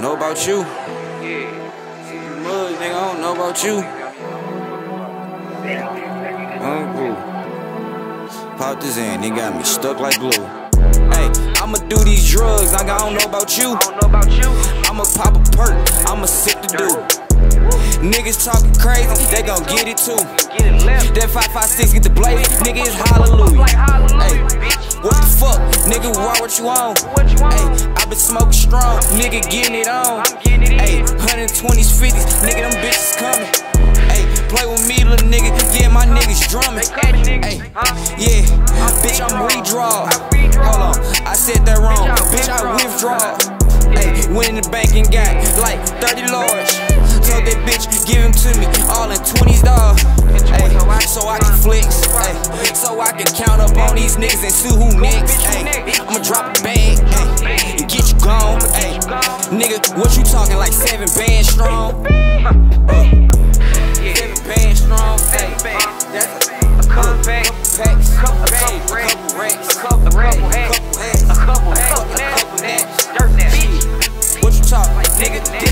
don't know about you. Mug, nigga, I don't know about you. Pop this in, it got me stuck like glue. Hey, I'ma do these drugs, like I don't know about you. I'ma pop a perk, I'ma sip the dude. Niggas talking crazy, they gon' get it too. That 5.56 get the blaze, nigga, it's hallelujah. Ay, what the fuck, nigga, why what you on? Ay, I been smoking strong, nigga, getting it on. Ay, 120s, 50s, nigga, them bitches coming. Ay, play with me, little nigga, yeah, my niggas drumming. Ay, yeah, bitch, I'm redraw. Hold on, I said that wrong, bitch, I withdraw. Ay, went in the bank and got like 30 large. Told that bitch, give him to me, all in 20s, dawg. Ay, so I can flex, ay, so I can count up on these niggas and see who next. Ay, I'ma drop a bag, ay, and get you gone. Ay, nigga, what you talking like 7 bands strong? 7 bands strong, ay, that's a couple packs, a couple racks, a couple hats, dirt that bitch. What you talking, nigga?